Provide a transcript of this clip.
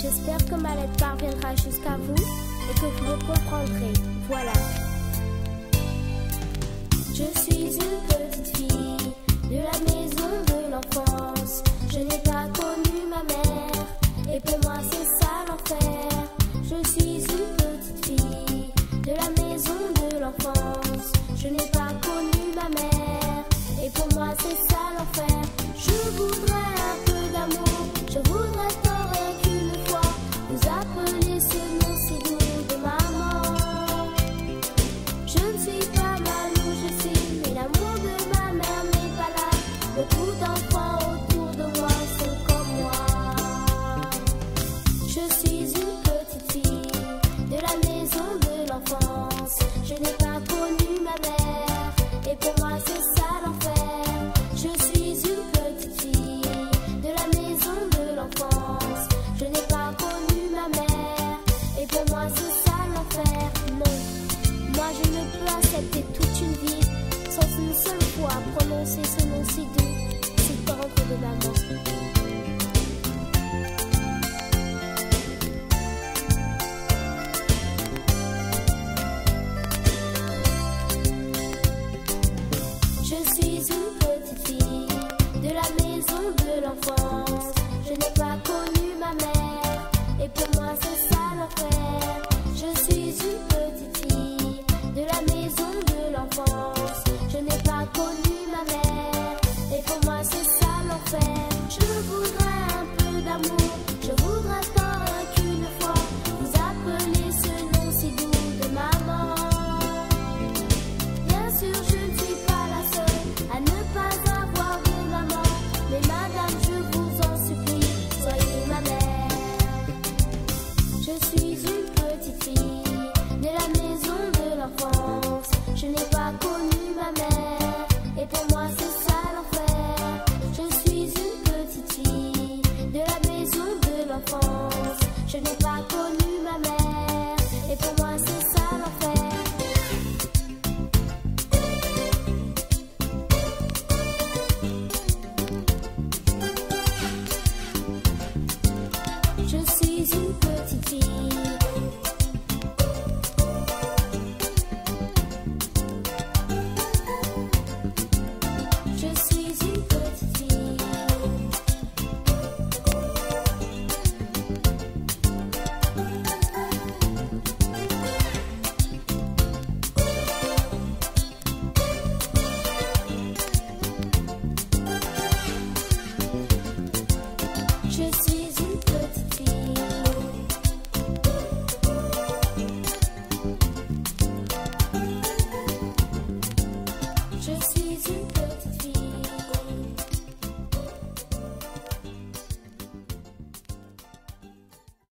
J'espère que ma lettre parviendra jusqu'à vous et que vous me comprendrez. Voilà. Je suis une petite fille de la maison de l'enfance. Je n'ai pas connu ma mère et pour moi c'est ça l'enfer. Je suis une petite fille de la maison de l'enfance. Je n'ai pas connu ma mère et pour moi c'est ça l'enfer. Je voudrais un peu d'amour, je voudrais t'aurais qu'une fois. Vous appelez ce nom si doux de maman. Je ne suis pas malou, je sais, mais l'amour de ma mère n'est pas là. Beaucoup d'enfants autour de moi sont comme moi. Je suis une petite fille de la maison de l'enfance. Je n'ai pas connu ma mère et pour moi c'est ça l'enfer. Je suis une petite fille de la maison de l'enfance. Je n'ai pas connu ma mère et pour moi c'est ça l'enfer. Non, moi je ne peux accepter toute une vie sans une seule fois prononcer ce nom si doux, si tendre de maman. Je suis une petite fille de la maison de l'enfance. Je n'ai pas connu ma mère et pour moi c'est ça.